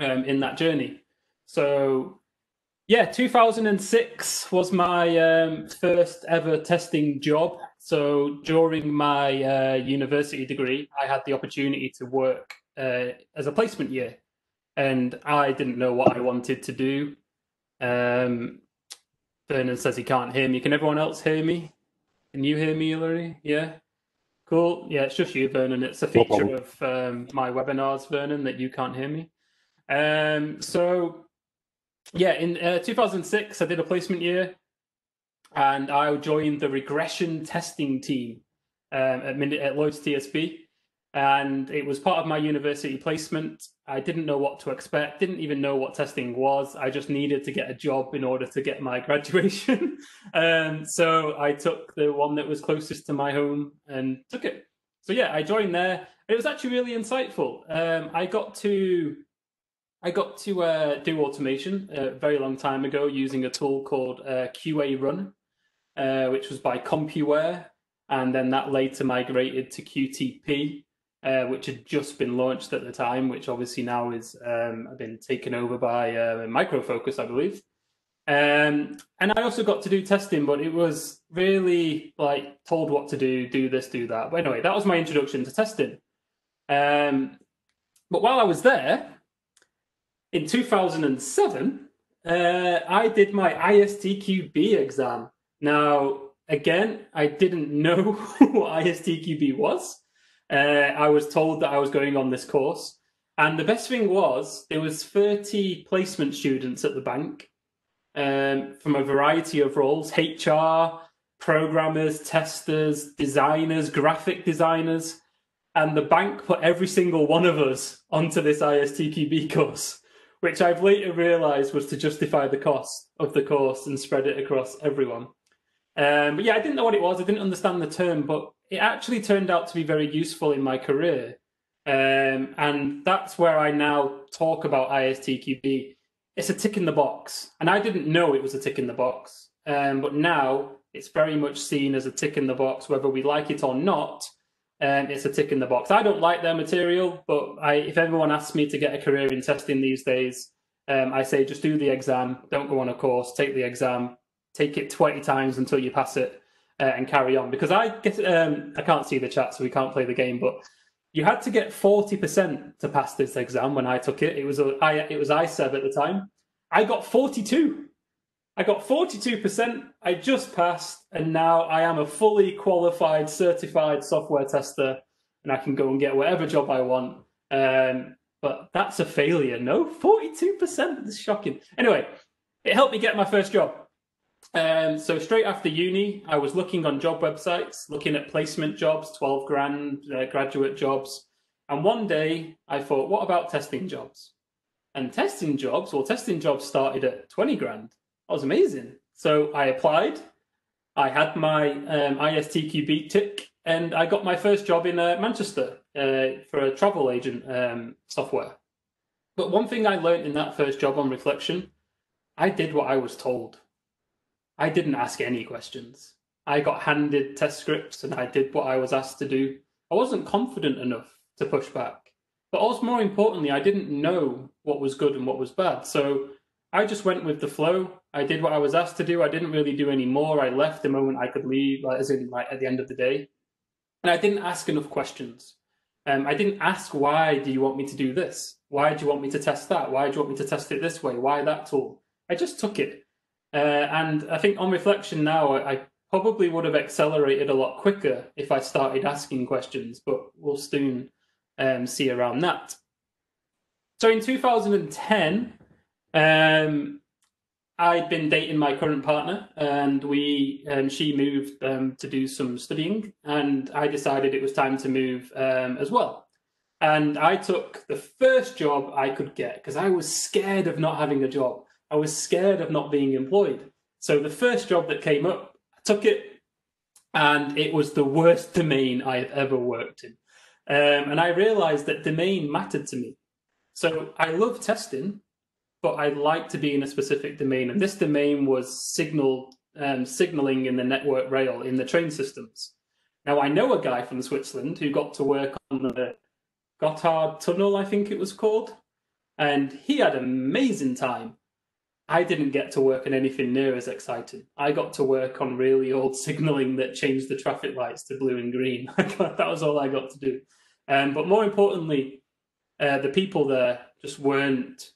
in that journey. So yeah, 2006 was my first ever testing job. So during my university degree, I had the opportunity to work as a placement year, and I didn't know what I wanted to do. Vernon says he can't hear me. Can everyone else hear me? Can you hear me, Ilari? Yeah? Cool. Yeah, it's just you, Vernon. It's a feature of my webinars, Vernon, that you can't hear me. So yeah, in 2006, I did a placement year, and I joined the regression testing team at Lloyd's TSB, and it was part of my university placement. I didn't know what to expect, didn't even know what testing was. I just needed to get a job in order to get my graduation. So I took the one that was closest to my home and took it. So yeah, I joined there. It was actually really insightful. I got to do automation a very long time ago using a tool called QA Run, which was by Compuware, and then that later migrated to QTP, which had just been launched at the time, which obviously now is been taken over by Micro Focus, I believe. And I also got to do testing, but it was really like told what to do, do this, do that. But anyway, that was my introduction to testing. But while I was there, in 2007, I did my ISTQB exam. Now, again, I didn't know what ISTQB was. I was told that I was going on this course. And the best thing was there was 30 placement students at the bank from a variety of roles, HR, programmers, testers, designers, graphic designers. And the bank put every single one of us onto this ISTQB course, which I've later realised was to justify the cost of the course and spread it across everyone. But yeah, I didn't know what it was. I didn't understand the term, but it actually turned out to be very useful in my career. And that's where I now talk about ISTQB. It's a tick in the box. And I didn't know it was a tick in the box. But now it's very much seen as a tick in the box, whether we like it or not. It's a tick in the box. I don't like their material, but if everyone asks me to get a career in testing these days, I say just do the exam, don't go on a course, take the exam, take it 20 times until you pass it and carry on. Because I can't see the chat, so we can't play the game, but you had to get 40% to pass this exam when I took it. It was ISEB at the time. I got 42. I got 42%, I just passed, and now I am a fully qualified, certified software tester, and I can go and get whatever job I want. But that's a failure, no? 42%, that's shocking. Anyway, it helped me get my first job. So straight after uni, I was looking on job websites, looking at placement jobs, 12 grand, graduate jobs. And one day I thought, what about testing jobs? And testing jobs, well, testing jobs started at 20 grand. That was amazing. So I applied, I had my ISTQB tick, and I got my first job in Manchester for a travel agent software. But one thing I learned in that first job on reflection, I did what I was told. I didn't ask any questions. I got handed test scripts and I did what I was asked to do. I wasn't confident enough to push back, but also more importantly, I didn't know what was good and what was bad. So I just went with the flow. I did what I was asked to do. I didn't really do any more. I left the moment I could leave, as in like at the end of the day. And I didn't ask enough questions. I didn't ask, why do you want me to do this? Why do you want me to test that? Why do you want me to test it this way? Why that tool? I just took it. And I think on reflection now, I probably would have accelerated a lot quicker if I started asking questions, but we'll soon see around that. So in 2010, I'd been dating my current partner, and she moved to do some studying, and I decided it was time to move as well. And I took the first job I could get because I was scared of not having a job. I was scared of not being employed. So the first job that came up, I took it, and it was the worst domain I've ever worked in. And I realized that domain mattered to me. So I love testing, but I'd like to be in a specific domain. And this domain was signaling in the network rail, in the train systems. Now, I know a guy from Switzerland who got to work on the Gotthard Tunnel, I think it was called. and he had an amazing time. I didn't get to work on anything near as exciting. I got to work on really old signalling that changed the traffic lights to blue and green. That was all I got to do. But more importantly, the people there just weren't,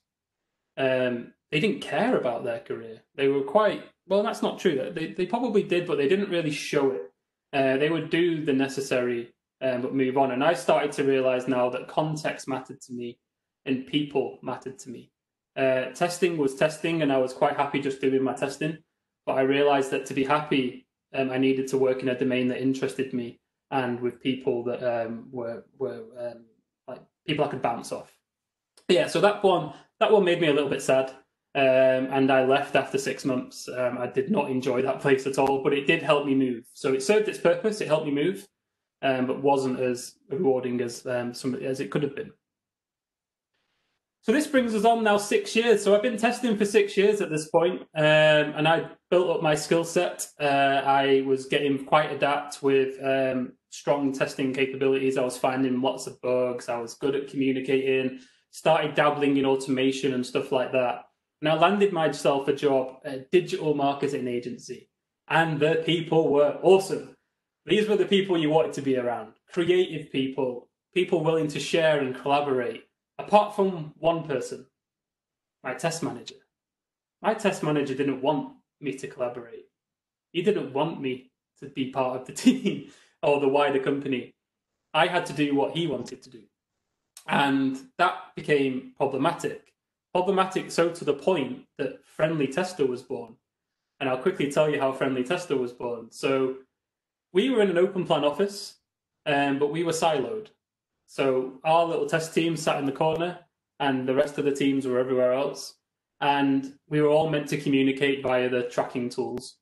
they didn't care about their career. They were quite, well, that's not true. They probably did, but they didn't really show it. They would do the necessary, but move on. And I started to realise now that context mattered to me and people mattered to me. Testing was testing, and I was quite happy just doing my testing. But I realised that to be happy, I needed to work in a domain that interested me and with people that were like people I could bounce off. Yeah, so that one made me a little bit sad, and I left after 6 months. I did not enjoy that place at all, but it did help me move. So it served its purpose. It helped me move, but wasn't as rewarding as it could have been. So this brings us on now 6 years. So I've been testing for 6 years at this point, and I built up my skill set. I was getting quite adept with strong testing capabilities. I was finding lots of bugs. I was good at communicating, started dabbling in automation and stuff like that. And I landed myself a job at a digital marketing agency, and the people were awesome. These were the people you wanted to be around. Creative people, people willing to share and collaborate. Apart from one person, my test manager. My test manager didn't want me to collaborate. He didn't want me to be part of the team or the wider company. I had to do what he wanted to do. And that became problematic. Problematic so to the point that Friendly Tester was born. And I'll quickly tell you how Friendly Tester was born. So we were in an open plan office, but we were siloed. So our little test team sat in the corner and the rest of the teams were everywhere else. And we were all meant to communicate via the tracking tools.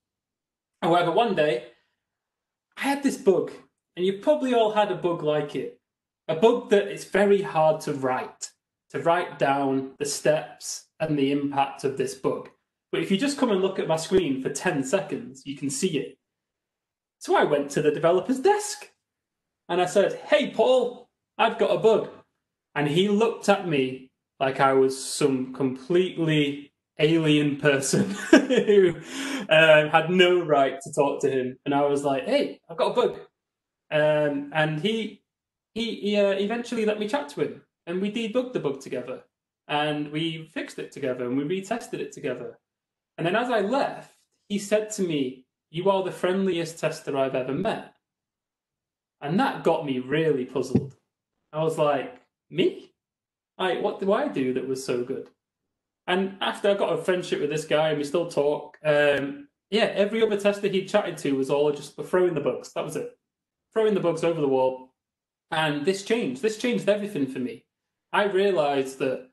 However, one day I had this bug, and you've probably all had a bug like it. A bug that it's very hard to write down the steps and the impact of this bug. But if you just come and look at my screen for 10 seconds, you can see it. So I went to the developer's desk and I said, "Hey, Paul, I've got a bug." And he looked at me like I was some completely alien person who had no right to talk to him. And I was like, "Hey, I've got a bug." And he eventually let me chat to him, and we debugged the bug together, and we fixed it together, and we retested it together. And then as I left, he said to me, "You are the friendliest tester I've ever met." And that got me really puzzled. I was like, me? Like, what do I do that was so good? And after I got a friendship with this guy and we still talk, yeah, every other tester he chatted to was all just throwing the bugs. That was it. Throwing the bugs over the wall. And this changed. This changed everything for me. I realised that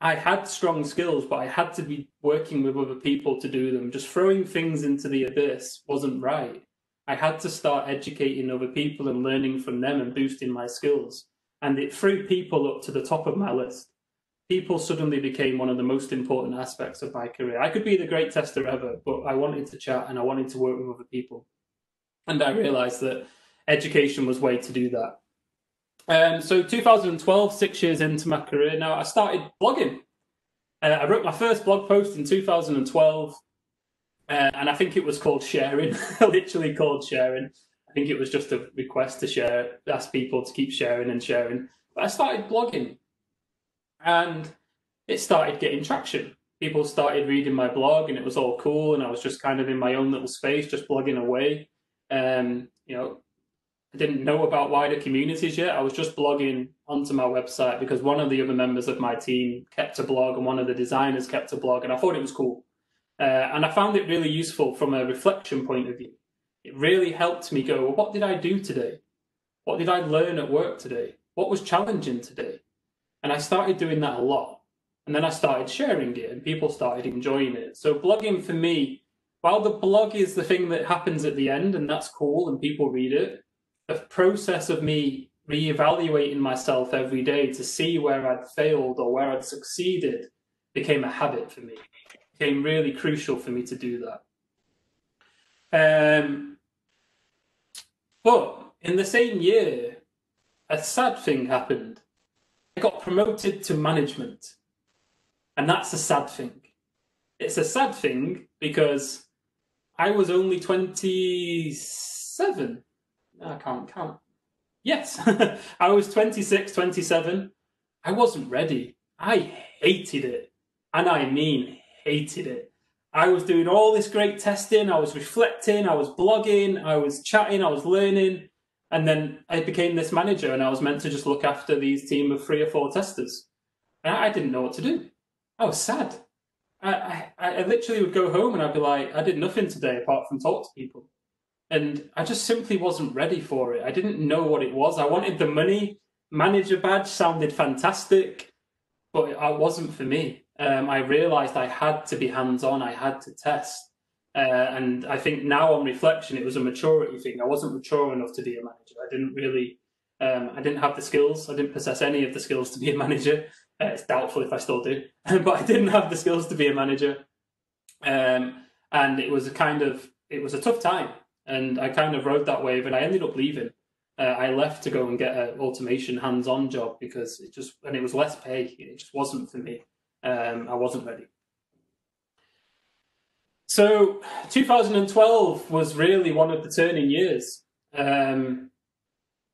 I had strong skills, but I had to be working with other people to do them. Just throwing things into the abyss wasn't right. I had to start educating other people and learning from them and boosting my skills. And it threw people up to the top of my list. People suddenly became one of the most important aspects of my career. I could be the great tester ever, but I wanted to chat and I wanted to work with other people. And I realised that education was a way to do that. So 2012, 6 years into my career now, I started blogging. I wrote my first blog post in 2012, and I think it was called Sharing, literally called Sharing. I think it was just a request to share, ask people to keep sharing and sharing. But I started blogging and it started getting traction. People started reading my blog and it was all cool. And I was just kind of in my own little space, just blogging away. You know, I didn't know about wider communities yet. I was just blogging onto my website because one of the other members of my team kept a blog and one of the designers kept a blog, and I thought it was cool. And I found it really useful from a reflection point of view. It really helped me go, well, what did I do today? What did I learn at work today? What was challenging today? And I started doing that a lot. And then I started sharing it and people started enjoying it. So blogging for me, while the blog is the thing that happens at the end and that's cool and people read it, the process of me reevaluating myself every day to see where I'd failed or where I'd succeeded became a habit for me. It became really crucial for me to do that. But in the same year, a sad thing happened. I got promoted to management. And that's a sad thing. It's a sad thing because I was only 27. I can't count. Yes, I was 26, 27. I wasn't ready. I hated it. And I mean hated it. I was doing all this great testing. I was reflecting. I was blogging. I was chatting. I was learning. And then I became this manager and I was meant to just look after these team of 3 or 4 testers. And I didn't know what to do. I was sad. I literally would go home and I'd be like, I did nothing today apart from talk to people. And I just simply wasn't ready for it. I didn't know what it was. I wanted the money. Manager badge sounded fantastic, but it wasn't for me. I realized I had to be hands-on. I had to test. And I think now on reflection, it was a maturity thing. I wasn't mature enough to be a manager. I didn't really, I didn't have the skills. I didn't possess any of the skills to be a manager. It's doubtful if I still do, but I didn't have the skills to be a manager. And it was a kind of, it was a tough time. And I kind of rode that wave and I ended up leaving. I left to go and get an automation hands-on job because it just, and it was less pay. It just wasn't for me. I wasn't ready. So 2012 was really one of the turning years. A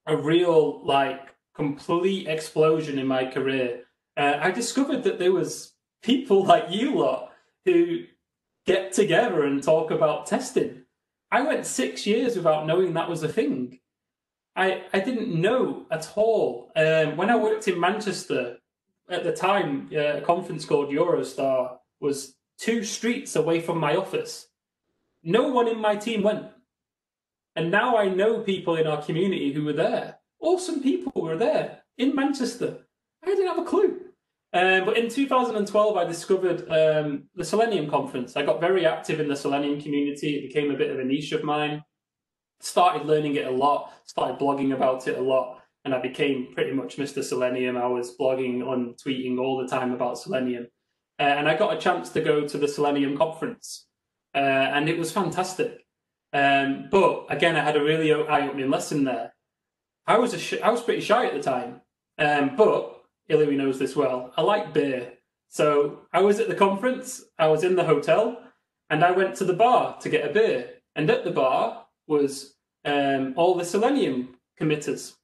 real, like, complete explosion in my career. I discovered that there was people like you lot who get together and talk about testing. I went 6 years without knowing that was a thing. I didn't know at all. When I worked in Manchester, at the time, a conference called EuroStar was 2 streets away from my office. No one in my team went. And now I know people in our community who were there. Awesome people were there in Manchester. I didn't have a clue. But in 2012, I discovered the Selenium Conference. I got very active in the Selenium community. It became a bit of a niche of mine. Started learning it a lot, started blogging about it a lot, and I became pretty much Mr. Selenium. I was blogging on tweeting all the time about Selenium. And I got a chance to go to the Selenium Conference, and it was fantastic. But again, I had a really eye-opening lesson there. I was pretty shy at the time, but Ilari knows this well. I like beer. So I was at the conference, I was in the hotel, and I went to the bar to get a beer. And at the bar was all the Selenium committers.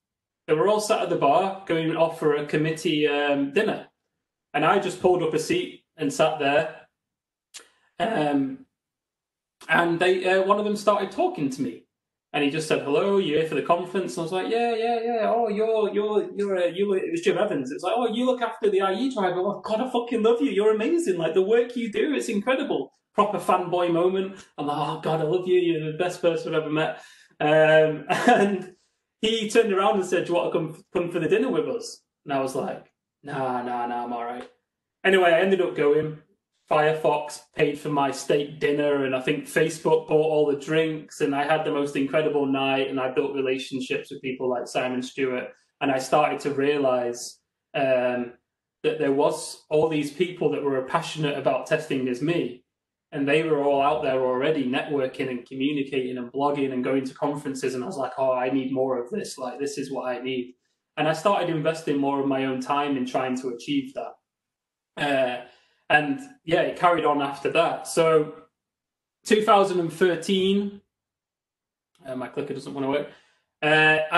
They were all sat at the bar going off for a committee dinner. And I just pulled up a seat and sat there. And they, one of them started talking to me. And he just said, hello, you here for the conference? And I was like, yeah. Oh, it was Jim Evans. It's like, oh, you look after the IE driver. Oh, God, I fucking love you. You're amazing. Like, the work you do, it's incredible. Proper fanboy moment. I'm like, oh, God, I love you. You're the best person I've ever met. And he turned around and said, do you want to come for the dinner with us? And I was like, nah, I'm all right. Anyway, I ended up going. Firefox paid for my steak dinner, and I think Facebook bought all the drinks, and I had the most incredible night, and I built relationships with people like Simon Stewart, and I started to realize that there was all these people that were passionate about testing as me, and they were all out there already networking and communicating and blogging and going to conferences, and I was like, oh, I need more of this, like, this is what I need. And I started investing more of my own time in trying to achieve that. And yeah, it carried on after that. So 2013, my clicker doesn't want to work. That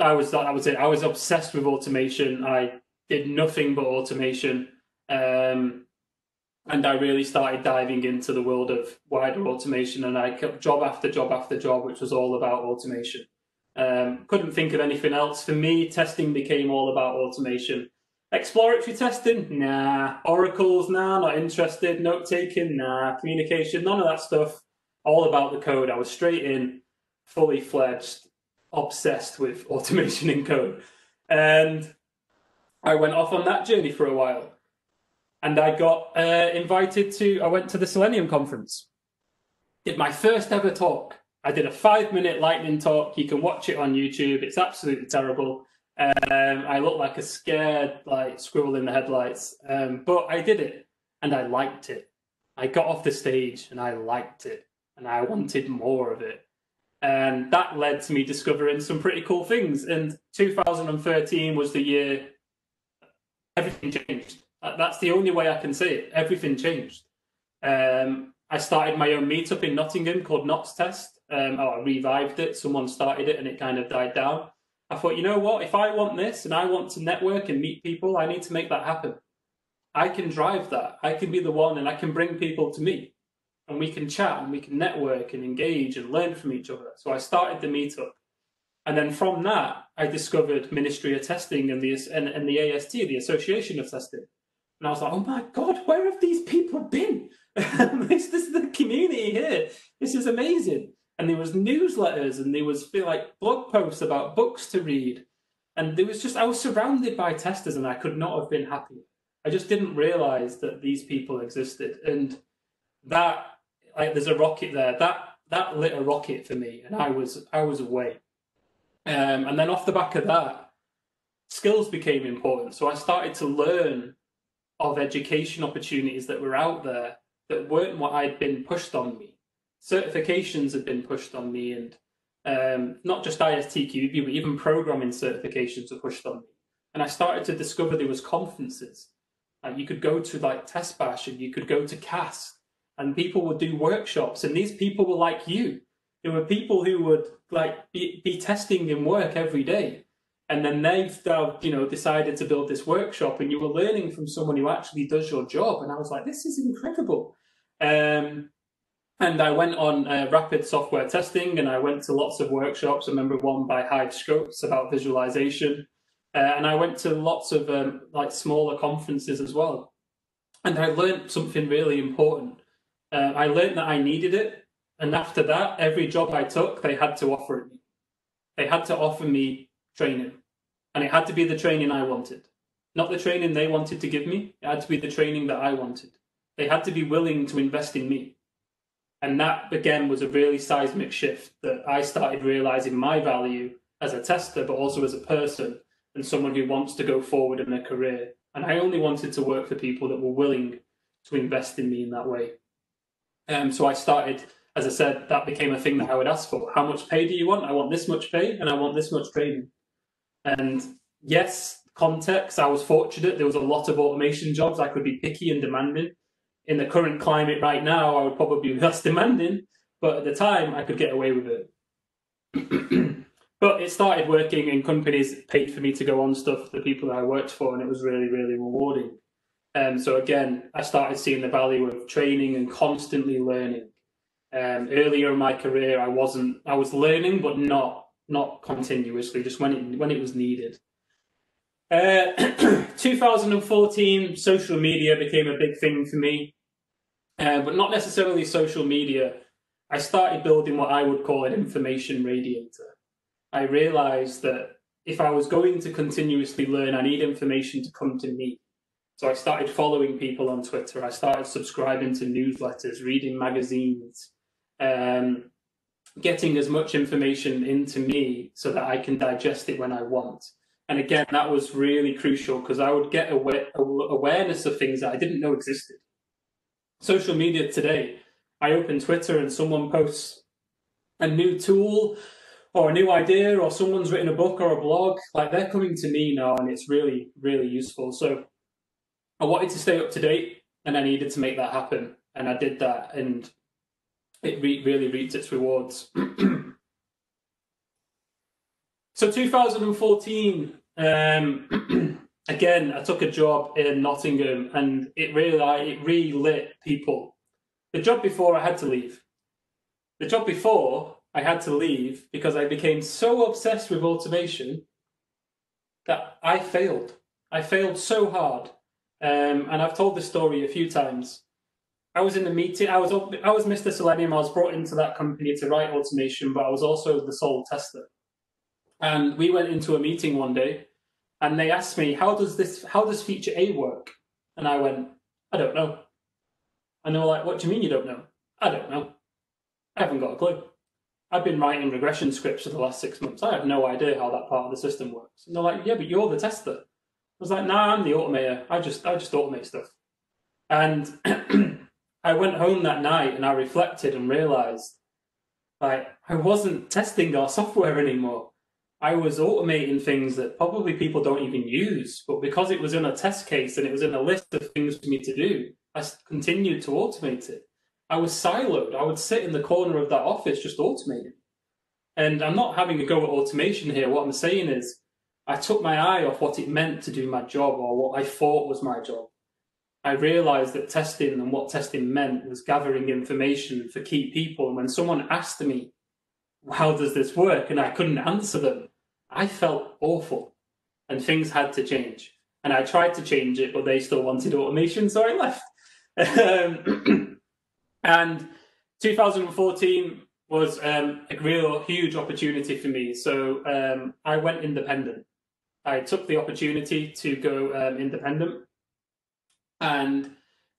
was it. I was obsessed with automation. I did nothing but automation. And I really started diving into the world of wider automation, and I kept job after job after job, which was all about automation. Couldn't think of anything else. For me, testing became all about automation. Exploratory testing? Nah. Oracles? Nah, not interested. Note-taking? Nah. Communication? None of that stuff. All about the code. I was straight in, fully fledged, obsessed with automation and code. And I went off on that journey for a while. And I got invited to, I went to the Selenium Conference. Did my first ever talk. I did a 5-minute lightning talk. You can watch it on YouTube. It's absolutely terrible. I looked like a scared, like, squirrel in the headlights, but I did it and I liked it. I got off the stage and I liked it and I wanted more of it. And that led to me discovering some pretty cool things. And 2013 was the year everything changed. That's the only way I can say it. Everything changed. I started my own meetup in Nottingham called Knot's Test. I revived it. Someone started it and it kind of died down. I thought, you know what? If I want this and I want to network and meet people, I need to make that happen. I can drive that. I can be the one, and I can bring people to me. And we can chat and we can network and engage and learn from each other. So I started the meetup. And then from that, I discovered Ministry of Testing and the AST, the Association of Testing. And I was like, oh my God, where have these people been? This is the community here. This is amazing. And there was newsletters and there was like blog posts about books to read. And there was just, I was surrounded by testers and I could not have been happier. I just didn't realize that these people existed. And that, like, there's a rocket there. That lit a rocket for me. And I was away. And then off the back of that, skills became important. So I started to learn of education opportunities that were out there that weren't what I'd been pushed on me. Certifications had been pushed on me, and not just ISTQB, but even programming certifications were pushed on me. And I started to discover there was conferences. You could go to like Test Bash and you could go to CAS, and people would do workshops, and these people were like you. There were people who would like be testing in work every day. And then they've, you know, decided to build this workshop, and you were learning from someone who actually does your job. And I was like, this is incredible. And I went on rapid software testing, and I went to lots of workshops. I remember one by Hive Scopes about visualization. And I went to lots of like smaller conferences as well. And I learned something really important. I learned that I needed it. And after that, every job I took, they had to offer it. They had to offer me training, and it had to be the training I wanted, not the training they wanted to give me. It had to be the training that I wanted. They had to be willing to invest in me. And that again was a really seismic shift, that I started realizing my value as a tester, but also as a person and someone who wants to go forward in their career. And I only wanted to work for people that were willing to invest in me in that way. So I started, as I said, that became a thing that I would ask for. How much pay do you want? I want this much pay, and I want this much training. And yes, context, I was fortunate. There was a lot of automation jobs. I could be picky and demanding. In the current climate right now, I would probably be less demanding, but at the time I could get away with it. But it started working, and companies paid for me to go on stuff, the people that I worked for, and it was really, really rewarding. So again, I started seeing the value of training and constantly learning. Earlier in my career, I was learning, but not continuously, just when it was needed. 2014, social media became a big thing for me, but not necessarily social media. I started building what I would call an information radiator. I realized that if I was going to continuously learn, I need information to come to me. So I started following people on Twitter. I started subscribing to newsletters, reading magazines, getting as much information into me so that I can digest it when I want. And again, that was really crucial, because I would get awareness of things that I didn't know existed. Social media today, I open Twitter and someone posts a new tool or a new idea, or someone's written a book or a blog. Like, they're coming to me now, and it's really, really useful. So I wanted to stay up to date, and I needed to make that happen. And I did that, and it really reaped its rewards. So 2014, again, I took a job in Nottingham, and it relit people. The job before, I had to leave. The job before, I had to leave because I became so obsessed with automation that I failed. I failed so hard. And I've told this story a few times. I was in the meeting, I was Mr. Selenium. I was brought into that company to write automation, but I was also the sole tester. And we went into a meeting one day, and they asked me, how does feature A work? And I went, I don't know. And they were like, what do you mean you don't know? I don't know. I haven't got a clue. I've been writing regression scripts for the last 6 months. I have no idea how that part of the system works. And they're like, yeah, but you're the tester. I was like, nah, I'm the automator. I just automate stuff. And I went home that night and I reflected and realized, like, I wasn't testing our software anymore. I was automating things that probably people don't even use, but because it was in a test case and it was in a list of things for me to do, I continued to automate it. I was siloed. I would sit in the corner of that office just automating. And I'm not having a go at automation here. What I'm saying is I took my eye off what it meant to do my job or what I thought was my job. I realized that testing and what testing meant was gathering information for key people. And when someone asked me, how does this work? And I couldn't answer them. I felt awful and things had to change. And I tried to change it, but they still wanted automation, so I left. And 2014 was a real huge opportunity for me. So I went independent. I took the opportunity to go independent. And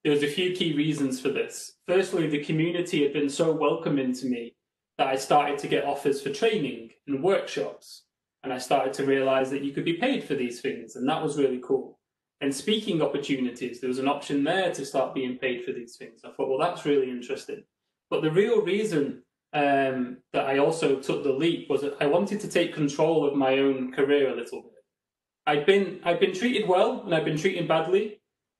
there was a few key reasons for this. Firstly, the community had been so welcoming to me that I started to get offers for training and workshops. And I started to realize that you could be paid for these things. And that was really cool. And speaking opportunities, there was an option there to start being paid for these things. I thought, well, that's really interesting. But the real reason that I also took the leap was that I wanted to take control of my own career a little bit. I'd been treated well and I'd been treated badly.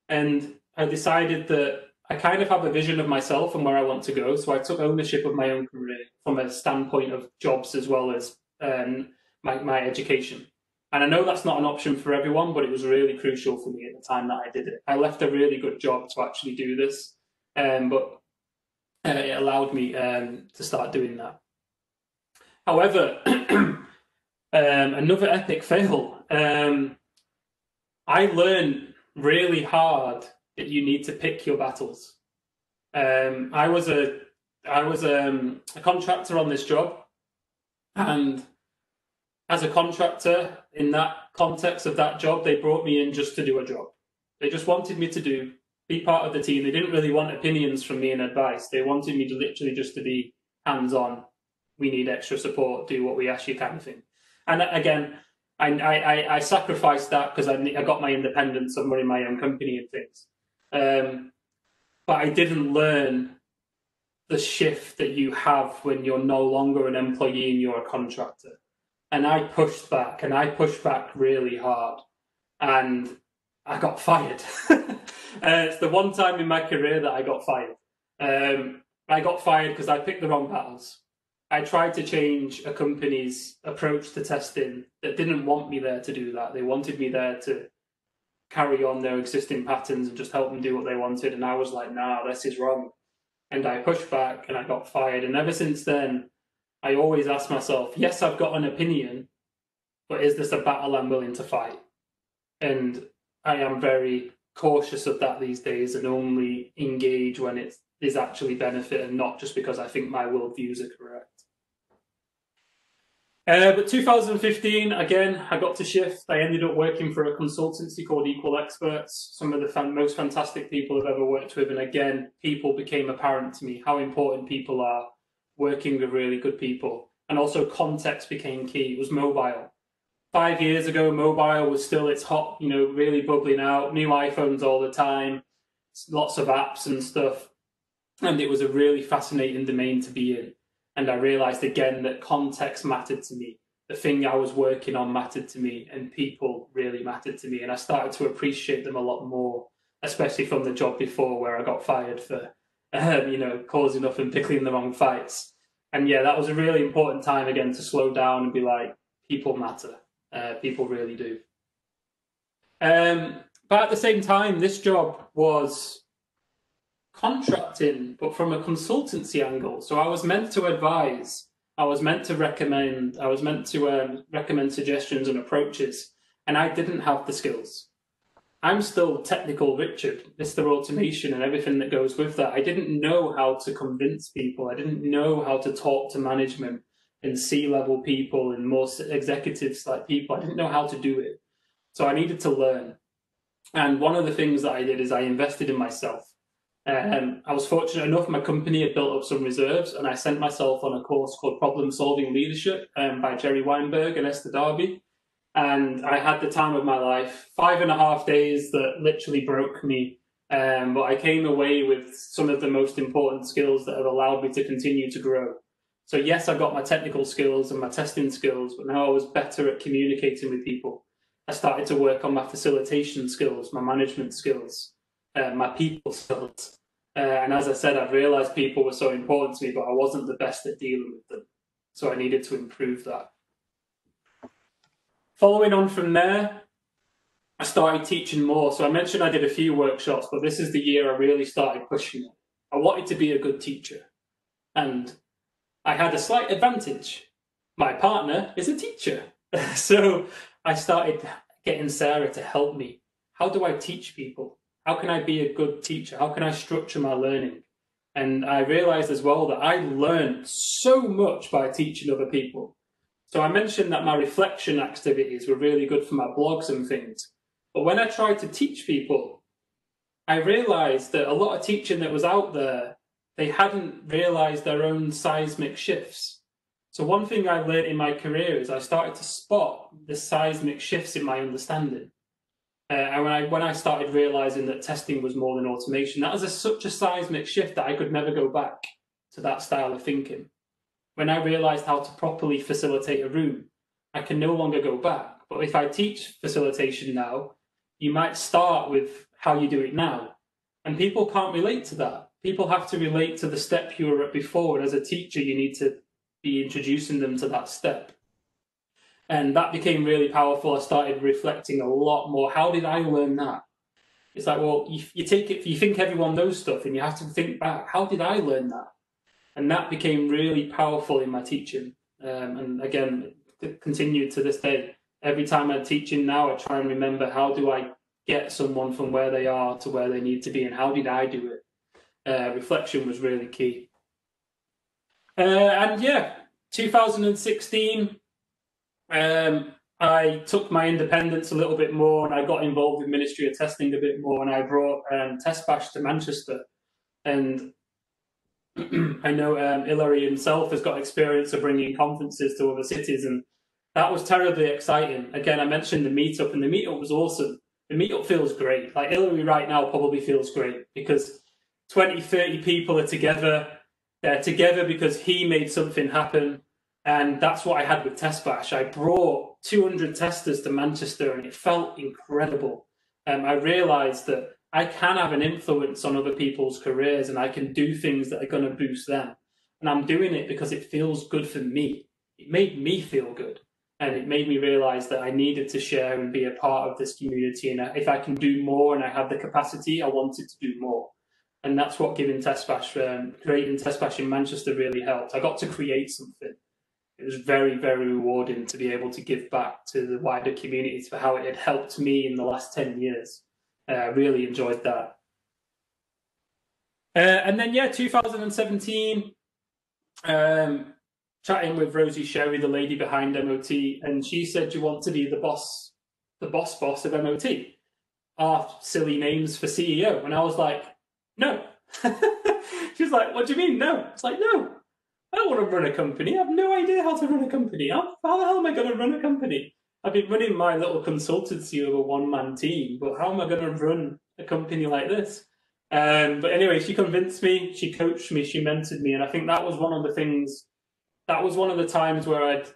And I decided that I kind of have a vision of myself and where I want to go, so I took ownership of my own career from a standpoint of jobs as well as my education. And I know that's not an option for everyone, but it was really crucial for me at the time that I did it. I left a really good job to actually do this, but it allowed me to start doing that. However, another epic fail. I learned really hard that you need to pick your battles. I was a contractor on this job, and as a contractor in that context of that job, they brought me in just to do a job. They just wanted me to be part of the team. They didn't really want opinions from me and advice. They wanted me to literally just to be hands-on. We need extra support, do what we ask you kind of thing. And again, I sacrificed that because I got my independence of running my own company and things. But I didn't learn the shift that you have when you're no longer an employee and you're a contractor. And I pushed back, and I pushed back really hard, and I got fired. It's the one time in my career that I got fired. I got fired because I picked the wrong battles. I tried to change a company's approach to testing that didn't want me there to do that. They wanted me there to carry on their existing patterns and just help them do what they wanted. And I was like, nah, this is wrong. And I pushed back and I got fired. And ever since then, I always ask myself, yes, I've got an opinion, but is this a battle I'm willing to fight? And I am very cautious of that these days and only engage when it is actually benefit and not just because I think my worldviews are correct. But 2015, again, I got to shift. I ended up working for a consultancy called Equal Experts, some of the most fantastic people I've ever worked with. And again, people became apparent to me, how important people are, working with really good people. And also context became key. It was mobile. 5 years ago, mobile was still, it's hot, you know, really bubbling out, new iPhones all the time, lots of apps and stuff. And it was a really fascinating domain to be in. And I realized again that context mattered to me. The thing I was working on mattered to me, and people really mattered to me. And I started to appreciate them a lot more, especially from the job before where I got fired for, you know, causing up and picking the wrong fights. And yeah, that was a really important time again to slow down and be like, people matter. People really do. But at the same time, this job was contracting, but from a consultancy angle. So I was meant to advise, I was meant to recommend, I was meant to recommend suggestions and approaches, and I didn't have the skills. I'm still technical Richard, Mr. Automation and everything that goes with that. I didn't know how to convince people. I didn't know how to talk to management and C-level people and more executives like people. I didn't know how to do it. So I needed to learn. And one of the things that I did is I invested in myself. I was fortunate enough, my company had built up some reserves, and I sent myself on a course called Problem Solving Leadership by Jerry Weinberg and Esther Derby. And I had the time of my life, 5.5 days that literally broke me. But I came away with some of the most important skills that have allowed me to continue to grow. So yes, I got my technical skills and my testing skills, but now I was better at communicating with people. I started to work on my facilitation skills, my management skills, my people skills. And as I said, I've realised people were so important to me, but I wasn't the best at dealing with them. So I needed to improve that. Following on from there, I started teaching more. So I mentioned I did a few workshops, but this is the year I really started pushing it. I wanted to be a good teacher. And I had a slight advantage. My partner is a teacher. So I started getting Sarah to help me. How do I teach people? How can I be a good teacher? How can I structure my learning? And I realized as well that I learned so much by teaching other people. So I mentioned that my reflection activities were really good for my blogs and things. But when I tried to teach people, I realized that a lot of teaching that was out there, they hadn't realized their own seismic shifts. So one thing I've learned in my career is I started to spot the seismic shifts in my understanding. And when I started realizing that testing was more than automation, that was such a seismic shift that I could never go back to that style of thinking. When I realized how to properly facilitate a room, I can no longer go back. But if I teach facilitation now, you might start with how you do it now. And people can't relate to that. People have to relate to the step you were at before. And as a teacher, you need to be introducing them to that step. And that became really powerful. I started reflecting a lot more. How did I learn that? It's like, well, you take it, you think everyone knows stuff and you have to think back. How did I learn that? And that became really powerful in my teaching. And again, it continued to this day. Every time I'm teaching now, I try and remember, how do I get someone from where they are to where they need to be? And how did I do it? Reflection was really key. And yeah, 2016, I took my independence a little bit more and I got involved with Ministry of Testing a bit more, and I brought Test Bash to Manchester. And I know Ilari himself has got experience of bringing conferences to other cities, and that was terribly exciting. Again, I mentioned the meetup, and the meetup was awesome. The meetup feels great. Like, Ilari right now probably feels great because 20, 30 people are together. They're together because he made something happen. And that's what I had with Test Bash. I brought 200 testers to Manchester and it felt incredible. I realised that I can have an influence on other people's careers and I can do things that are going to boost them. And I'm doing it because it feels good for me. It made me feel good. And it made me realise that I needed to share and be a part of this community. And if I can do more and I have the capacity, I wanted to do more. And that's what giving Test Bash, creating Test Bash in Manchester really helped. I got to create something. It was very, very rewarding to be able to give back to the wider community for how it had helped me in the last 10 years. I really enjoyed that. And then, yeah, 2017, chatting with Rosie Sherry, the lady behind MOT, and she said, you want to be the boss of MOT? Our silly names for CEO. And I was like, no. She was like, what do you mean, no? It's like, no. I don't want to run a company. I have no idea how to run a company. How the hell am I going to run a company? I've been running my little consultancy of a one-man team, but how am I going to run a company like this? But anyway, she convinced me, she coached me, she mentored me, and I think that was one of the things, that was one of the times where I'd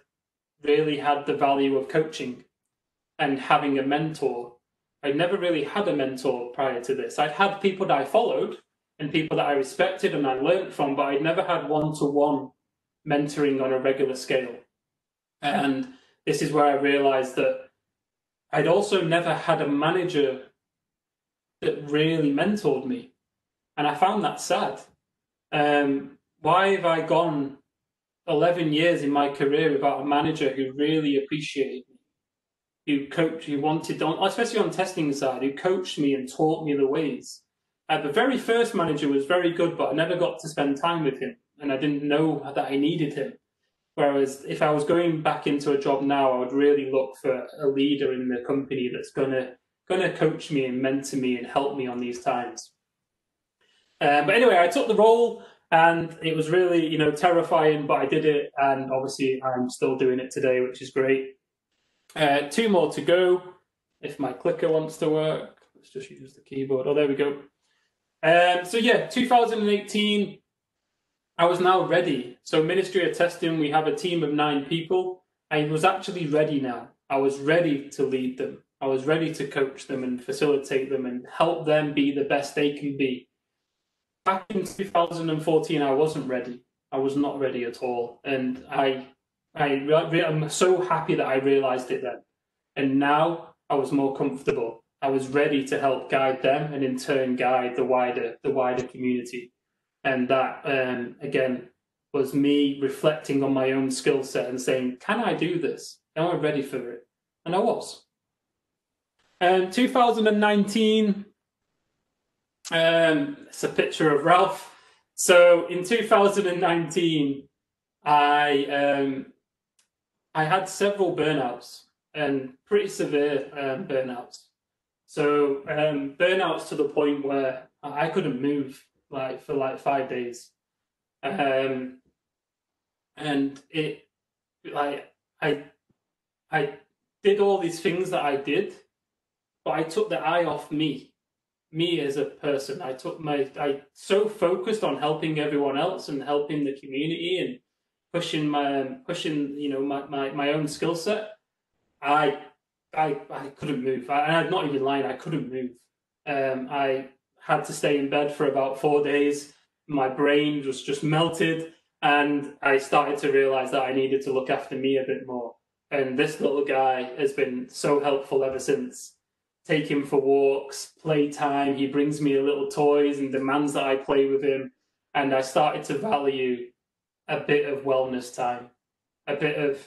really had the value of coaching and having a mentor. I'd never really had a mentor prior to this. I'd had people that I followed, and people that I respected and I learnt from, but I'd never had one-to-one mentoring on a regular scale. And this is where I realised that I'd also never had a manager that really mentored me. And I found that sad. Why have I gone 11 years in my career without a manager who really appreciated me, who coached, who wanted, especially on the testing side, who coached me and taught me the ways? The very first manager was very good, but I never got to spend time with him, and I didn't know that I needed him. Whereas if I was going back into a job now, I would really look for a leader in the company that's gonna coach me and mentor me and help me on these times. But anyway, I took the role, and it was really, you know, terrifying, but I did it, and obviously I'm still doing it today, which is great. Two more to go. If my clicker wants to work, let's just use the keyboard. Oh, there we go. So yeah, 2018, I was now ready. So Ministry of Testing, we have a team of 9 people. I was actually ready now. I was ready to lead them. I was ready to coach them and facilitate them and help them be the best they can be. Back in 2014, I wasn't ready. I was not ready at all. And I'm so happy that I realized it then. And now I was more comfortable. I was ready to help guide them and in turn guide the wider community. And that, again, was me reflecting on my own skill set and saying, can I do this? Am I ready for it? And I was. 2019, it's a picture of Ralph. So in 2019, I had several burnouts and pretty severe burnouts. So burnouts to the point where I couldn't move for 5 days. And it I did all these things that I did, but I took the eye off me as a person. I so focused on helping everyone else and helping the community and pushing you know my own skill set. I couldn't move. I'm not even lying. I couldn't move. I had to stay in bed for about 4 days. My brain was just melted, and I started to realize that I needed to look after me a bit more. And this little guy has been so helpful ever since. Take him for walks, playtime. He brings me little toys and demands that I play with him. And I started to value a bit of wellness time, a bit of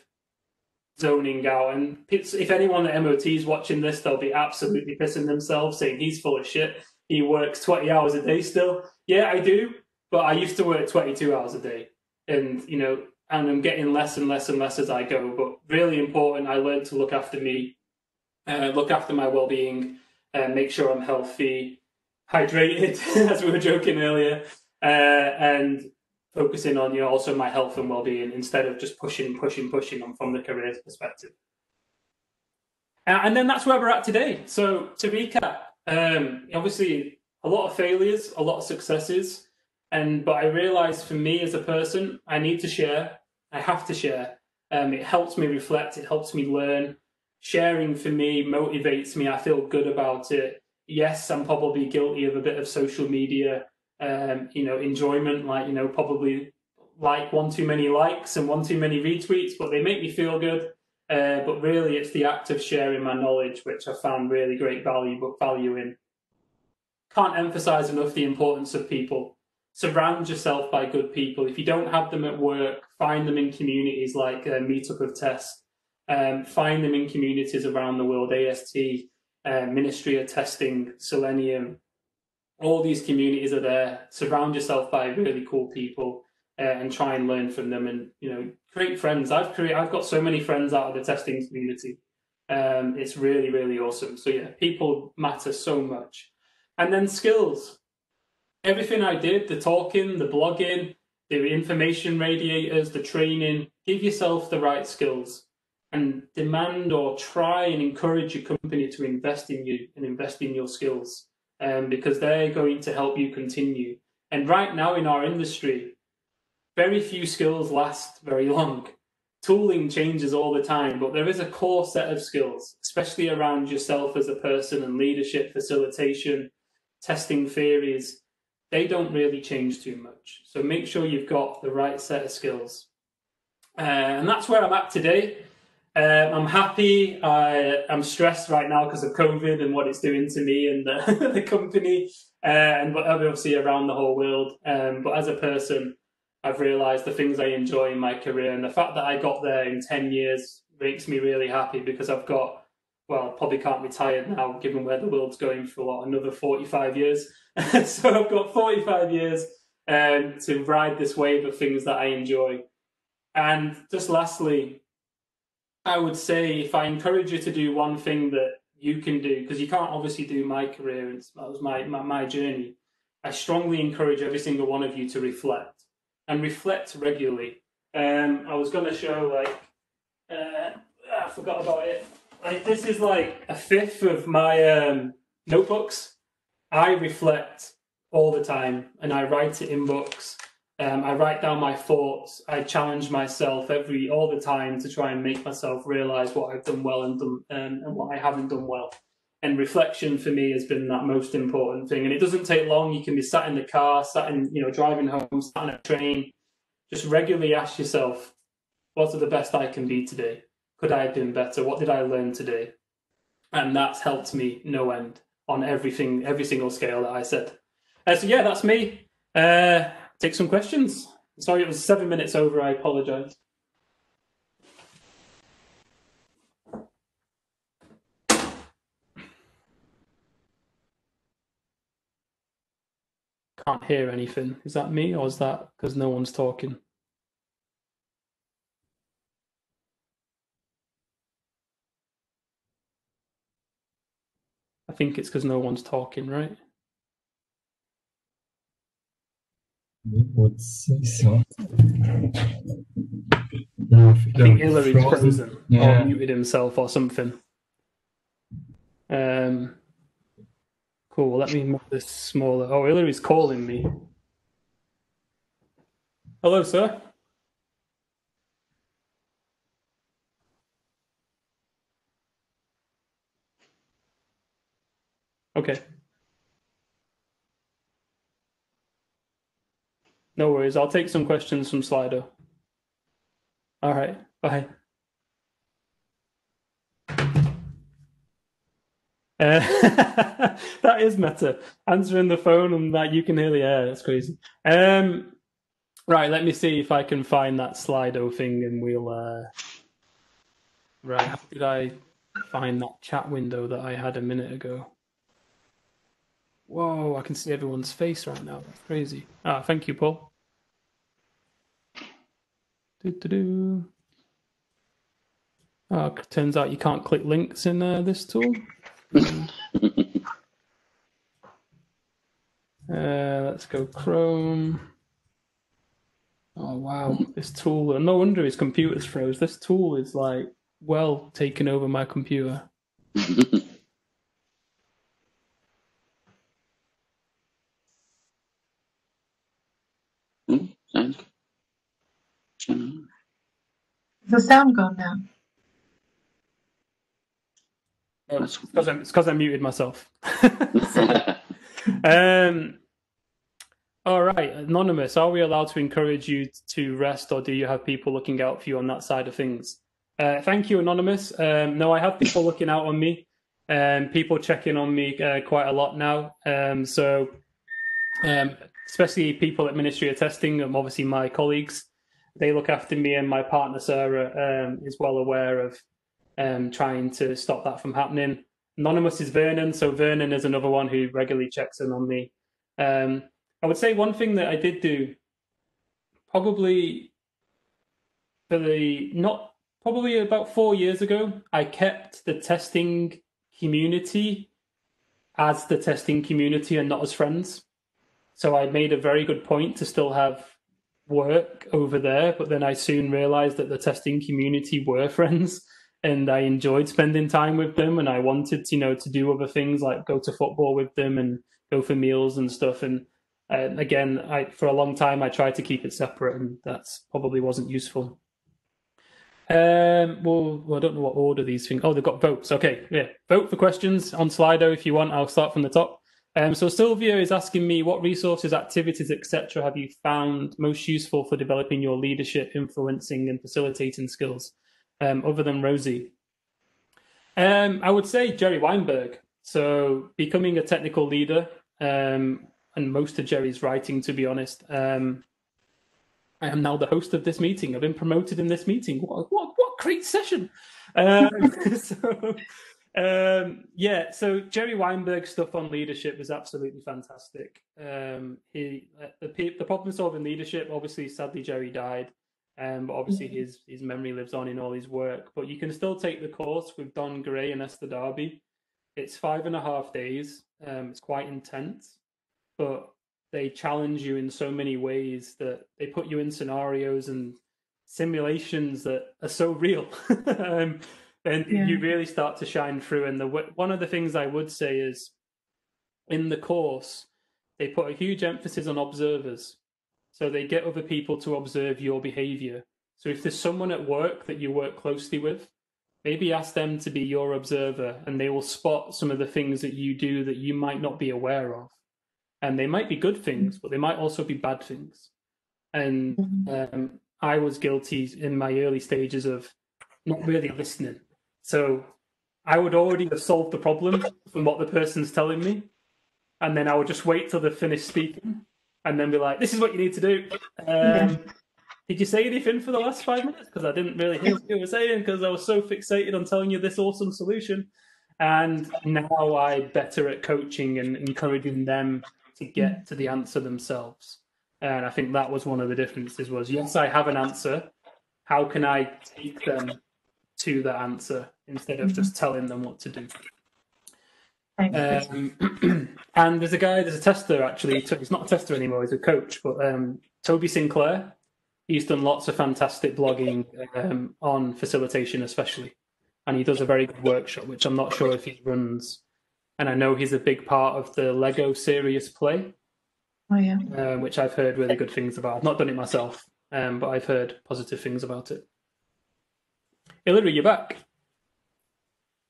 zoning out. And if anyone at MOT is watching this, they'll be absolutely pissing themselves, saying he's full of shit. He works 20 hours a day still. Yeah, I do, but I used to work 22 hours a day, and you know, and I'm getting less and less and less as I go. But really important, I learned to look after me, look after my well-being, make sure I'm healthy, hydrated, as we were joking earlier, and focusing on, you know, also my health and well-being instead of just pushing on from the career perspective. And then that's where we're at today. So to recap, obviously a lot of failures, a lot of successes, but I realized for me as a person, I need to share. I have to share. It helps me reflect. It helps me learn. Sharing for me motivates me. I feel good about it. Yes, I'm probably guilty of a bit of social media you know, enjoyment, like, you know, probably like one too many likes and one too many retweets, but they make me feel good. But really, it's the act of sharing my knowledge, which I found really great value in. Can't emphasize enough the importance of people. Surround yourself by good people. If you don't have them at work, find them in communities like Meetup of Test. Find them in communities around the world, AST, Ministry of Testing, Selenium. All these communities are there. Surround yourself by really cool people and try and learn from them, and you know, create friends. I've got so many friends out of the testing community. It's really, really awesome. So yeah, people matter so much. And then skills. Everything I did, the talking, the blogging, the information radiators, the training, give yourself the right skills and demand or try and encourage your company to invest in you and invest in your skills. Because they're going to help you continue. And right now in our industry, very few skills last very long. Tooling changes all the time, but there is a core set of skills, especially around yourself as a person and leadership, facilitation, testing theories. They don't really change too much. So make sure you've got the right set of skills. And that's where I'm at today. I'm happy. I'm stressed right now because of COVID and what it's doing to me and the, the company and obviously around the whole world. But as a person, I've realised the things I enjoy in my career, and the fact that I got there in 10 years makes me really happy because I've got, well, probably can't retire now given where the world's going for what, another 45 years. So I've got 45 years to ride this wave of things that I enjoy. And just lastly, I would say if I encourage you to do one thing that you can do, because you can't obviously do my career, and that was my journey, I strongly encourage every single one of you to reflect, and reflect regularly. I was going to show, like, I forgot about it. Like, this is like a fifth of my notebooks. I reflect all the time, and I write it in books. I write down my thoughts. I challenge myself all the time to try and make myself realise what I've done well and what I haven't done well. And reflection for me has been that most important thing. And it doesn't take long. You can be sat in the car, sat in, you know, driving home, sat on a train. Just regularly ask yourself, what are the best I can be today? Could I have been better? What did I learn today? And that's helped me no end on everything, every single scale that I said. So yeah, that's me. Take some questions. Sorry, it was 7 minutes over. I apologise. Can't hear anything. Is that me or is that because no one's talking? I think it's because no one's talking, right? I would say so. I think Hilary's frozen, yeah. Or muted himself or something. Cool, let me move this smaller. Oh, Hilary's calling me. Hello, sir. Okay. No worries. I'll take some questions from Slido. All right. Bye. That is meta. Answering the phone and that you can hear the air. That's crazy. Right. Let me see if I can find that Slido thing and we'll... Right. How did I find that chat window that I had a minute ago? Whoa, I can see everyone's face right now. That's crazy. Ah, thank you, Paul. Doo-doo-doo. Oh, turns out you can't click links in this tool. Let's go Chrome. Oh, wow. This tool, and no wonder his computer's froze. This tool is like, well, taking over my computer. Is the sound gone now? Oh, it's because I muted myself. All right, Anonymous, are we allowed to encourage you to rest, or do you have people looking out for you on that side of things? Thank you, Anonymous. No, I have people looking out on me. People checking on me quite a lot now. Especially people at Ministry of Testing, and obviously my colleagues, they look after me, and my partner Sarah is well aware of trying to stop that from happening. Anonymous is Vernon, so Vernon is another one who regularly checks in on me. I would say one thing that I did do, probably probably about 4 years ago, I kept the testing community as the testing community and not as friends. So I made a very good point to still have work over there, but then I soon realized that the testing community were friends, and I enjoyed spending time with them, and I wanted, you know, to do other things like go to football with them and go for meals and stuff. And again, for a long time, I tried to keep it separate, and that's probably wasn't useful. Well, I don't know what order these things. Oh, they've got votes. Okay, yeah, vote for questions on Slido if you want. I'll start from the top. So Sylvia is asking me, what resources, activities, etc. have you found most useful for developing your leadership, influencing and facilitating skills, other than Rosie? I would say Jerry Weinberg. So becoming a technical leader, and most of Jerry's writing, to be honest. I am now the host of this meeting. I've been promoted in this meeting. What great session. Yeah, so Jerry Weinberg's stuff on leadership is absolutely fantastic. The Problem Solving Leadership, obviously, sadly, Jerry died, but obviously his memory lives on in all his work. But you can still take the course with Don Gray and Esther Derby. It's 5.5 days. It's quite intense, but they challenge you in so many ways that they put you in scenarios and simulations that are so real. And yeah, you really start to shine through. And one of the things I would say is in the course, they put a huge emphasis on observers. So they get other people to observe your behavior. So if there's someone at work that you work closely with, maybe ask them to be your observer, and they will spot some of the things that you do that you might not be aware of. And they might be good things, but they might also be bad things. And I was guilty in my early stages of not really listening. So I would already have solved the problem from what the person's telling me. And then I would just wait till they're finished speaking and then be like, this is what you need to do. Did you say anything for the last 5 minutes? Because I didn't really hear what you were saying because I was so fixated on telling you this awesome solution. And now I'm better at coaching and encouraging them to get to the answer themselves. And I think that was one of the differences was, yes, I have an answer. How can I take them to that answer instead of just telling them what to do? And there's a guy, there's a tester actually. He's not a tester anymore, he's a coach, but Toby Sinclair, he's done lots of fantastic blogging on facilitation especially. And he does a very good workshop, which I'm not sure if he runs. And I know he's a big part of the Lego Serious Play. Oh, yeah. Which I've heard really good things about. I've not done it myself, but I've heard positive things about it. Ilari, you're back.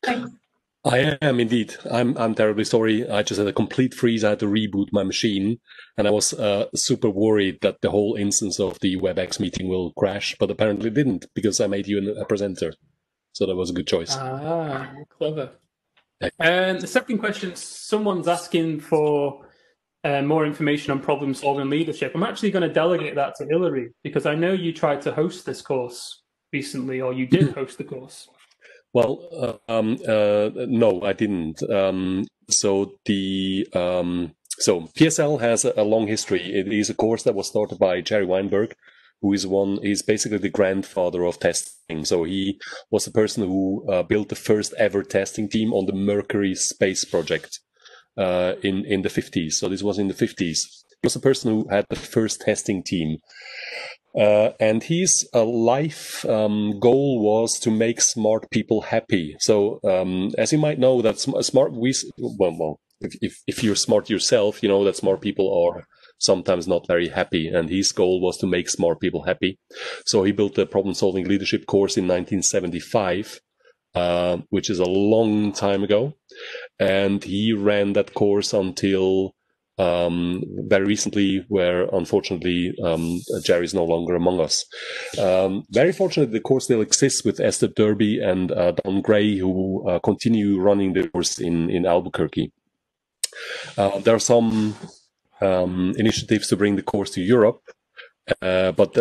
Thanks. I am indeed. I'm terribly sorry. I just had a complete freeze. I had to reboot my machine, and I was super worried that the whole instance of the WebEx meeting will crash, but apparently it didn't because I made you a presenter. So that was a good choice. Ah, clever. Yeah. And the second question, someone's asking for more information on problem-solving leadership. I'm actually going to delegate that to Ilari because I know you tried to host this course recently, or you did host the course. Well, no, I didn't. So PSL has a long history. It is a course that was started by Jerry Weinberg, who is basically the grandfather of testing. So he was the person who built the first ever testing team on the Mercury space project in the 50s. So this was in the 50s. He was the person who had the first testing team. And his life goal was to make smart people happy. So as you might know, that if you're smart yourself, you know that smart people are sometimes not very happy. And his goal was to make smart people happy. So he built the Problem Solving Leadership course in 1975, which is a long time ago. And he ran that course until very recently, where unfortunately Jerry's no longer among us. Very fortunately, the course still exists with Esther Derby and Don Gray, who continue running the course in Albuquerque. There are some initiatives to bring the course to Europe, but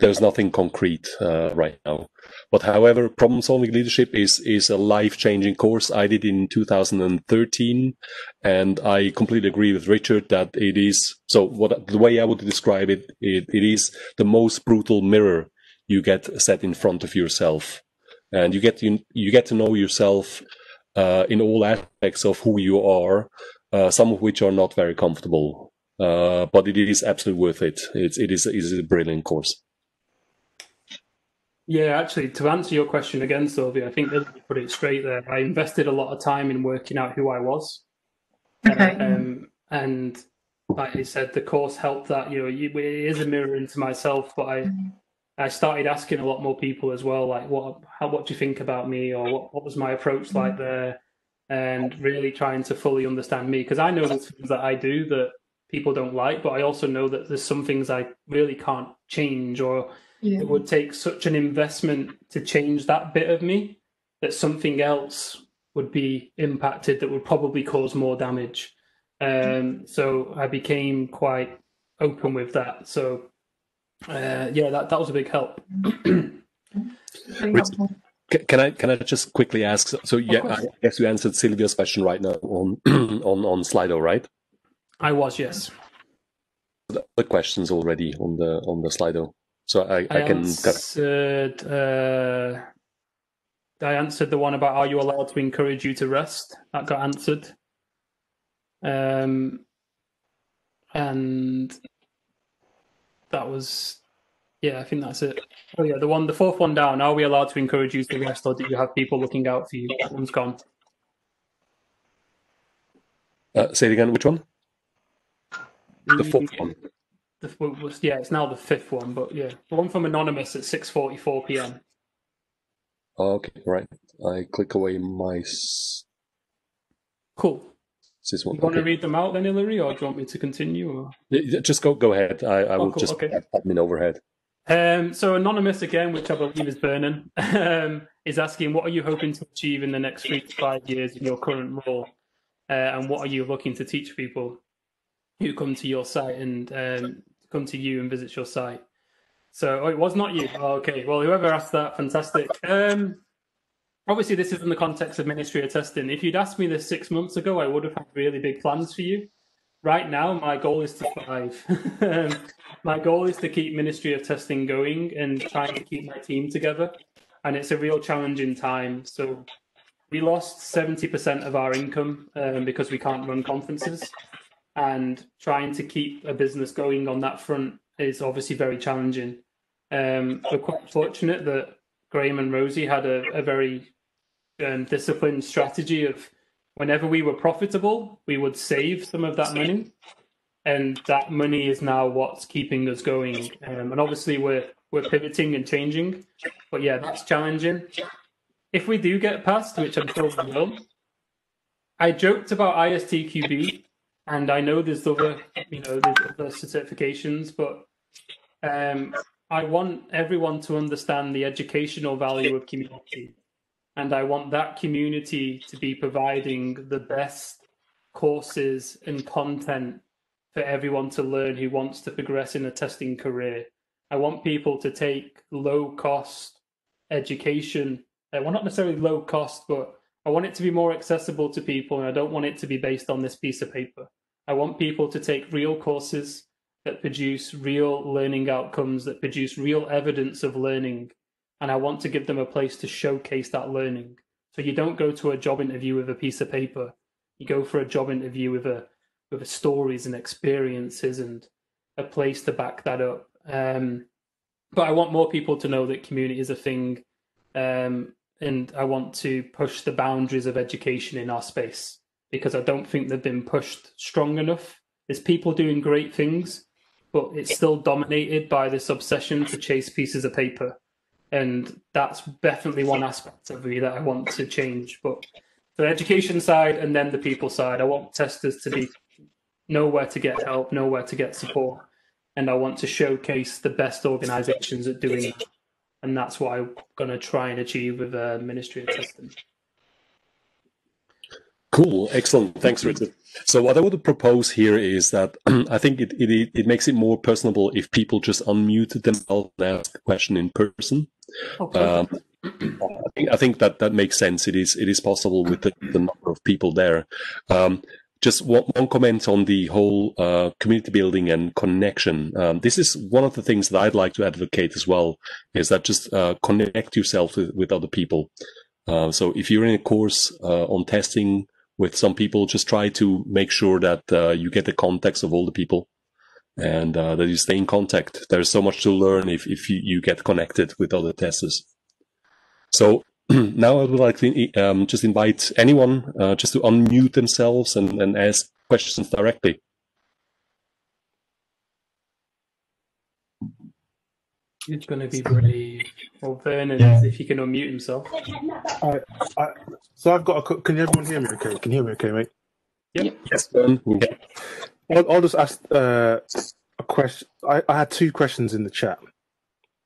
there's nothing concrete right now. But however, Problem Solving Leadership is a life-changing course. I did in 2013, and I completely agree with Richard that it is, the way I would describe it, it is the most brutal mirror you get set in front of yourself. And you get to know yourself in all aspects of who you are, some of which are not very comfortable. But it is absolutely worth it. It is a brilliant course. Yeah, actually, to answer your question again, Sylvia, I think they put it straight there. I invested a lot of time in working out who I was. Okay. And like you said, the course helped that. It is a mirror into myself, but I started asking a lot more people as well, like, what do you think about me? Or what was my approach like there? And really trying to fully understand me. Because I know the things that I do that people don't like, but I also know that there's some things I really can't change, or it would take such an investment to change that bit of me that something else would be impacted that would probably cause more damage. So I became quite open with that. So yeah, that was a big help. Can I just quickly ask? So yeah, I guess you answered Sylvia's question right now on Slido, right? I was, yes. The question's already on the Slido. So I can answered, I answered the one about are you allowed to encourage you to rest? That got answered. And that was, yeah, I think that's it. Oh yeah, the fourth one down, are we allowed to encourage you to rest, or do you have people looking out for you? That one's gone. Say it again, which one? The fourth one. Yeah, it's now the fifth one, but yeah, the one from Anonymous at 6:44 p.m. Okay, right. I click away my. Cool. This one. You want to read them out then, Ilari, or do you want me to continue? Or? Just go ahead. I will just admin overhead. So Anonymous again, which I believe is Vernon, is asking, what are you hoping to achieve in the next 3 to 5 years in your current role, and what are you looking to teach people who come to your site and come to you and visit your site? So it was not you. Oh, okay, well, whoever asked that, fantastic. Obviously, this is in the context of Ministry of Testing. If you'd asked me this 6 months ago, I would have had really big plans for you. Right now, my goal is to thrive. My goal is to keep Ministry of Testing going and trying to keep my team together. And it's a real challenging time. So we lost 70% of our income because we can't run conferences. And trying to keep a business going on that front is obviously very challenging. We're quite fortunate that Graham and Rosie had a very disciplined strategy of whenever we were profitable, we would save some of that money. And that money is now what's keeping us going. And obviously we're pivoting and changing, but yeah, that's challenging. If we do get past, which I'm sure we will, I joked about ISTQB, and I know there's other, there's other certifications, but I want everyone to understand the educational value of community. And I want that community to be providing the best courses and content for everyone to learn who wants to progress in a testing career. I want people to take low-cost education. Well, not necessarily low-cost, but I want it to be more accessible to people, and I don't want it to be based on this piece of paper. I want people to take real courses that produce real learning outcomes, that produce real evidence of learning, and I want to give them a place to showcase that learning. So you don't go to a job interview with a piece of paper. You go for a job interview with a stories and experiences and a place to back that up. But I want more people to know that community is a thing, and I want to push the boundaries of education in our space, because I don't think they've been pushed strong enough. There's people doing great things, but it's still dominated by this obsession to chase pieces of paper. And that's definitely one aspect of me that I want to change. But the education side and then the people side, I want testers to be know where to get help, know where to get support. And I want to showcase the best organizations at doing that. And that's what I'm going to try and achieve with the Ministry of Testing. Cool. Excellent. Thanks, Richard. So what I would propose here is that I think it makes it more personable if people just unmute themselves and ask the question in person. Okay. I think that makes sense. It is possible with the number of people there. Just one comment on the whole community building and connection. This is one of the things that I'd like to advocate as well, is that just connect yourself with other people. So if you're in a course on testing with some people, just try to make sure that you get the context of all the people and that you stay in contact. There's so much to learn if you get connected with other testers. So now I would like to just invite anyone just to unmute themselves and ask questions directly. It's going to be really. Well, Vernon, yeah. If he can unmute himself. So I've got a. Can everyone hear me okay? Can you hear me okay, mate? Yep. Yes, Vernon. Yeah. I'll just ask a question. I had two questions in the chat.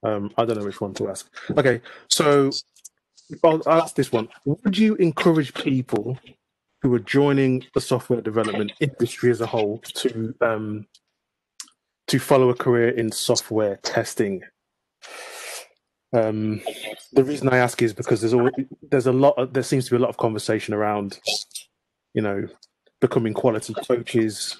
I don't know which one to ask. Okay, so I'll ask this one. Would you encourage people who are joining the software development industry as a whole to follow a career in software testing? The reason I ask is because there seems to be a lot of conversation around, becoming quality coaches,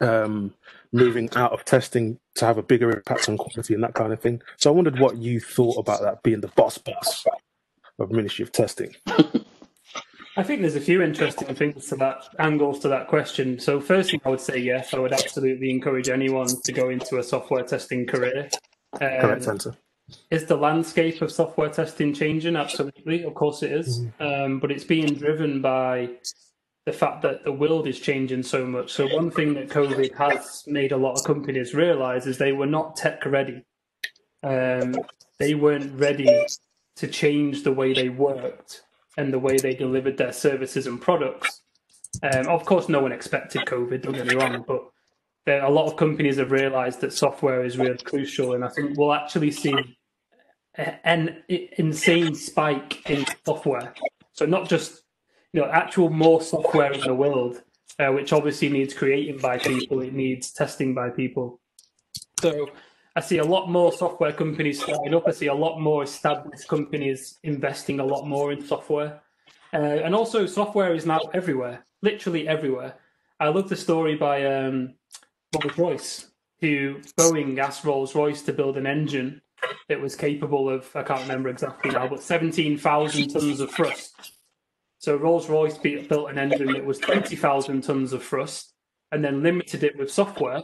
moving out of testing to have a bigger impact on quality and that kind of thing. So I wondered what you thought about that, being the boss of Ministry of Testing. I think there's a few interesting things angles to that question. So firstly, I would say yes, I would absolutely encourage anyone to go into a software testing career. Correct answer. Is the landscape of software testing changing? Absolutely, of course it is. But it's being driven by the fact that the world is changing so much. So one thing that COVID has made a lot of companies realize is they were not tech ready. They weren't ready to change the way they worked and the way they delivered their services and products. Of course, no one expected COVID, don't get me wrong, but there, a lot of companies have realized that software is really crucial. And I think we'll actually see an insane spike in software. So not just, you know, actual more software in the world, which obviously needs creating by people, it needs testing by people. So I see a lot more software companies starting up. I see a lot more established companies investing a lot more in software. And also software is now everywhere, literally everywhere. I love the story by Rolls-Royce, who Boeing asked Rolls-Royce to build an engine that was capable of, I can't remember exactly now, but 17,000 tons of thrust. So Rolls-Royce built an engine that was 20,000 tons of thrust and then limited it with software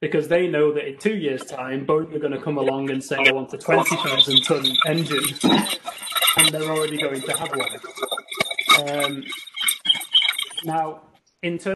because they know that in 2 years' time, Boeing are going to come along and say, I want a 20,000-ton engine, and they're already going to have one. Now, in terms